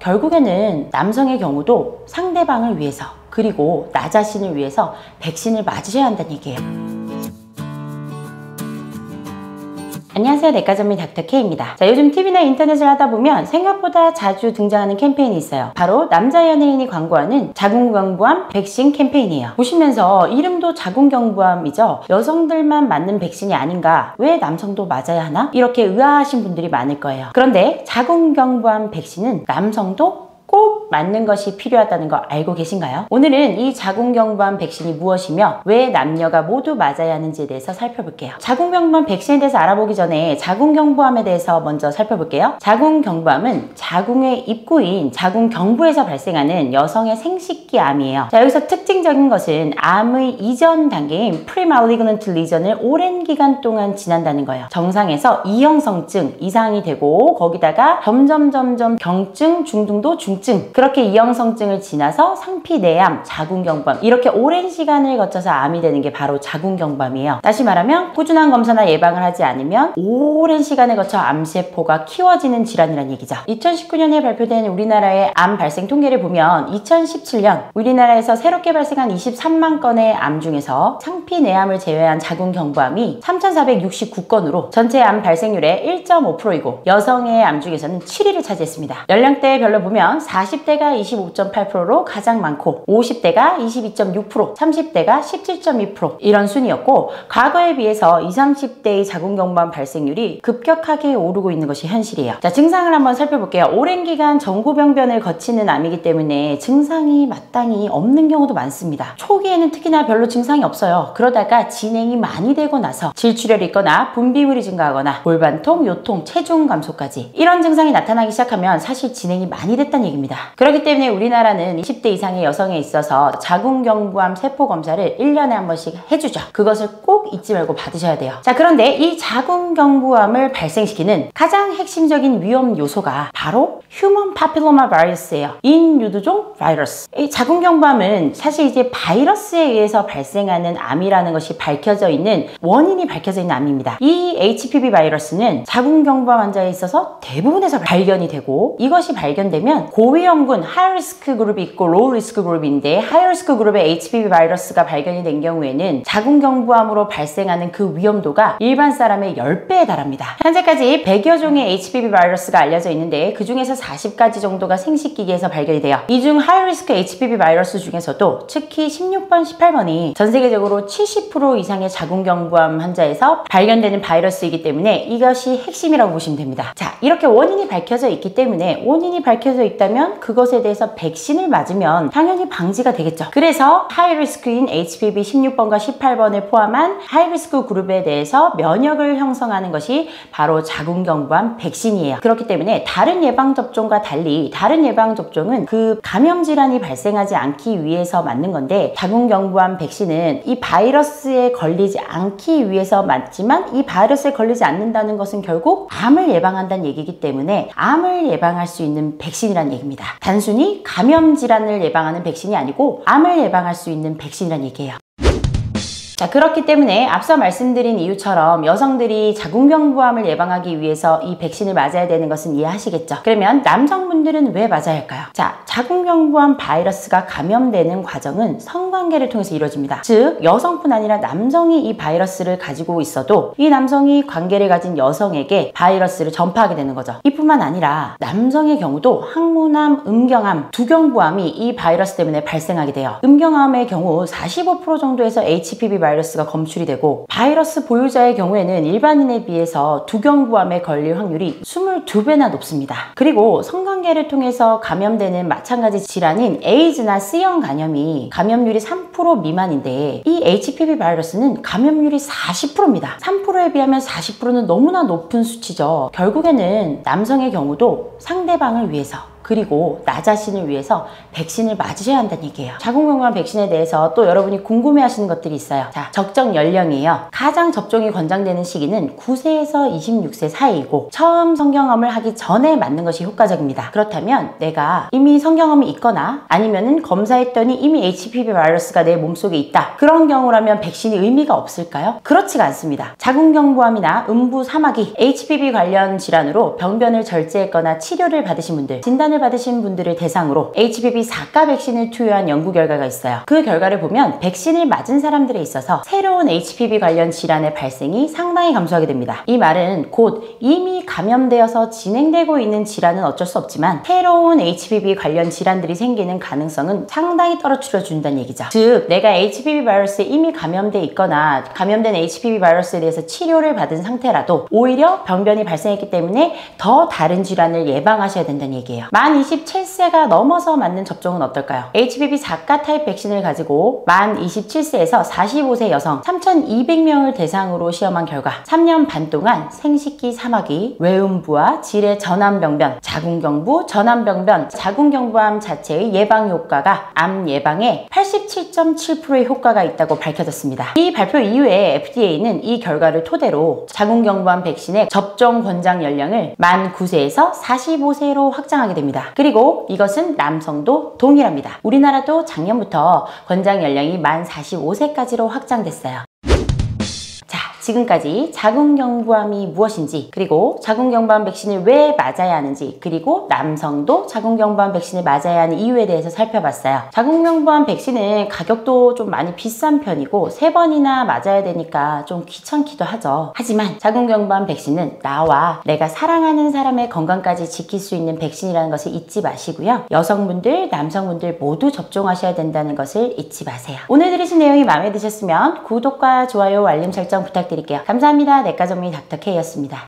결국에는 남성의 경우도 상대방을 위해서 그리고 나 자신을 위해서 백신을 맞으셔야 한다는 얘기예요. 안녕하세요, 내과전문 닥터K입니다. 자, 요즘 TV나 인터넷을 하다 보면 생각보다 자주 등장하는 캠페인이 있어요. 바로 남자 연예인이 광고하는 자궁경부암 백신 캠페인이에요. 보시면서 이름도 자궁경부암이죠. 여성들만 맞는 백신이 아닌가, 왜 남성도 맞아야 하나? 이렇게 의아하신 분들이 많을 거예요. 그런데 자궁경부암 백신은 남성도 꼭 맞는 것이 필요하다는 거 알고 계신가요? 오늘은 이 자궁경부암 백신이 무엇이며 왜 남녀가 모두 맞아야 하는지에 대해서 살펴볼게요. 자궁경부암 백신에 대해서 알아보기 전에 자궁경부암에 대해서 먼저 살펴볼게요. 자궁경부암은 자궁의 입구인 자궁경부에서 발생하는 여성의 생식기 암이에요. 자, 여기서 특징적인 것은 암의 이전 단계인 프리말리그넌트 리전을 오랜 기간 동안 지난다는 거예요. 정상에서 이형성증 이상이 되고 거기다가 점점 경증, 중등도, 중증, 그렇게 이형성증을 지나서 상피내암, 자궁경부암 이렇게 오랜 시간을 거쳐서 암이 되는 게 바로 자궁경부암이에요. 다시 말하면 꾸준한 검사나 예방을 하지 않으면 오랜 시간을 거쳐 암세포가 키워지는 질환이란 얘기죠. 2019년에 발표된 우리나라의 암 발생 통계를 보면 2017년 우리나라에서 새롭게 발생한 23만 건의 암 중에서 상피내암을 제외한 자궁경부암이 3,469건으로 전체 암 발생률의 1.5%이고 여성의 암 중에서는 7위를 차지했습니다. 연령대에 별로 보면 40대가 25.8%로 가장 많고 50대가 22.6%, 30대가 17.2% 이런 순이었고 과거에 비해서 20, 30대의 자궁경부암 발생률이 급격하게 오르고 있는 것이 현실이에요. 자, 증상을 한번 살펴볼게요. 오랜 기간 전고병변을 거치는 암이기 때문에 증상이 마땅히 없는 경우도 많습니다. 초기에는 특히나 별로 증상이 없어요. 그러다가 진행이 많이 되고 나서 질출혈이 있거나 분비물이 증가하거나 골반통, 요통, 체중 감소까지 이런 증상이 나타나기 시작하면 사실 진행이 많이 됐다는 얘기입니다. 그렇기 때문에 우리나라는 20대 이상의 여성에 있어서 자궁경부암 세포 검사를 1년에 한 번씩 해주죠. 그것을 꼭 잊지 말고 받으셔야 돼요. 자, 그런데 이 자궁경부암을 발생시키는 가장 핵심적인 위험 요소가 바로 휴먼 파필로마 바이러스예요. 인유두종 바이러스. 이 자궁경부암은 사실 이제 바이러스에 의해서 발생하는 암이라는 것이 밝혀져 있는 원인이 밝혀져 있는 암입니다. 이 HPV 바이러스는 자궁경부암 환자에 있어서 대부분에서 발견이 되고 이것이 발견되면 고위험군 하이리스크 그룹이 있고 로우 리스크 그룹인데 하이리스크 그룹의 HPV 바이러스가 발견이 된 경우에는 자궁경부암으로 발생하는 그 위험도가 일반 사람의 10배에 달합니다. 현재까지 100여 종의 HPV 바이러스가 알려져 있는데 그 중에서 40가지 정도가 생식기기에서 발견이 돼요. 이 중 하이리스크 HPV 바이러스 중에서도 특히 16번, 18번이 전 세계적으로 70% 이상의 자궁경부암 환자에서 발견되는 바이러스이기 때문에 이것이 핵심이라고 보시면 됩니다. 자, 이렇게 원인이 밝혀져 있기 때문에 원인이 밝혀져 있다면 그것에 대해서 백신을 맞으면 당연히 방지가 되겠죠. 그래서 하이리스크인 HPV 16번과 18번을 포함한 하이리스크 그룹에 대해서 면역을 형성하는 것이 바로 자궁경부암 백신이에요. 그렇기 때문에 다른 예방접종과 달리 다른 예방접종은 그 감염질환이 발생하지 않기 위해서 맞는 건데 자궁경부암 백신은 이 바이러스에 걸리지 않기 위해서 맞지만 이 바이러스에 걸리지 않는다는 것은 결국 암을 예방한다는 얘기이기 때문에 암을 예방할 수 있는 백신이란 얘기입니다. 단순히 감염질환을 예방하는 백신이 아니고 암을 예방할 수 있는 백신이란 얘기예요. 자, 그렇기 때문에 앞서 말씀드린 이유처럼 여성들이 자궁경부암을 예방하기 위해서 이 백신을 맞아야 되는 것은 이해하시겠죠. 그러면 남성분들은 왜 맞아야 할까요? 자, 자궁경부암 바이러스가 감염되는 과정은 성관계를 통해서 이루어집니다. 즉, 여성뿐 아니라 남성이 이 바이러스를 가지고 있어도 이 남성이 관계를 가진 여성에게 바이러스를 전파하게 되는 거죠. 이뿐만 아니라 남성의 경우도 항문암, 음경암, 두경부암이 이 바이러스 때문에 발생하게 돼요. 음경암의 경우 45% 정도에서 HPV 바이러스가 검출이 되고 바이러스 보유자의 경우에는 일반인에 비해서 두경부암에 걸릴 확률이 22배나 높습니다. 그리고 성관계를 통해서 감염되는 마찬가지 질환인 에이즈나 C형 간염이 감염률이 3% 미만인데 이 HPV 바이러스는 감염률이 40%입니다. 3%에 비하면 40%는 너무나 높은 수치죠. 결국에는 남성의 경우도 상대방을 위해서 그리고 나 자신을 위해서 백신을 맞으셔야 한다는 얘기예요. 자궁경부암 백신에 대해서 또 여러분이 궁금해하시는 것들이 있어요. 자, 적정 연령이에요. 가장 접종이 권장되는 시기는 9세에서 26세 사이이고 처음 성경험을 하기 전에 맞는 것이 효과적입니다. 그렇다면 내가 이미 성경험이 있거나 아니면은 검사했더니 이미 HPV 바이러스가 내 몸속에 있다, 그런 경우라면 백신이 의미가 없을까요? 그렇지가 않습니다. 자궁경부암이나 음부사마귀, HPV 관련 질환으로 병변을 절제했거나 치료를 받으신 분들, 진단을 수술을 받으신 분들을 대상으로 HPV 4가 백신을 투여한 연구 결과가 있어요. 그 결과를 보면 백신을 맞은 사람들에 있어서 새로운 HPV 관련 질환의 발생이 상당히 감소하게 됩니다. 이 말은 곧 이미 감염되어서 진행되고 있는 질환은 어쩔 수 없지만 새로운 HPV 관련 질환들이 생기는 가능성은 상당히 떨어뜨려 준다는 얘기죠. 즉 내가 HPV 바이러스에 이미 감염돼 있거나 감염된 HPV 바이러스에 대해서 치료를 받은 상태라도 오히려 병변이 발생했기 때문에 더 다른 질환을 예방하셔야 된다는 얘기예요. 만 27세가 넘어서 맞는 접종은 어떨까요? HPV 4가 타입 백신을 가지고 만 27세에서 45세 여성 3,200명을 대상으로 시험한 결과 3년 반 동안 생식기 사마귀, 외음부와 질의 전암병변, 자궁경부, 전암병변, 자궁경부암 자체의 예방 효과가 암 예방에 87.7%의 효과가 있다고 밝혀졌습니다. 이 발표 이후에 FDA는 이 결과를 토대로 자궁경부암 백신의 접종 권장 연령을 만 9세에서 45세로 확장하게 됩니다. 그리고 이것은 남성도 동일합니다. 우리나라도 작년부터 권장 연령이 만 45세까지로 확장됐어요. 지금까지 자궁경부암이 무엇인지, 그리고 자궁경부암 백신을 왜 맞아야 하는지, 그리고 남성도 자궁경부암 백신을 맞아야 하는 이유에 대해서 살펴봤어요. 자궁경부암 백신은 가격도 좀 많이 비싼 편이고 3번이나 맞아야 되니까 좀 귀찮기도 하죠. 하지만 자궁경부암 백신은 나와 내가 사랑하는 사람의 건강까지 지킬 수 있는 백신이라는 것을 잊지 마시고요. 여성분들, 남성분들 모두 접종하셔야 된다는 것을 잊지 마세요. 오늘 들으신 내용이 마음에 드셨으면 구독과 좋아요, 알림 설정 부탁드립니다. 감사합니다. 내과전문의 닥터K였습니다.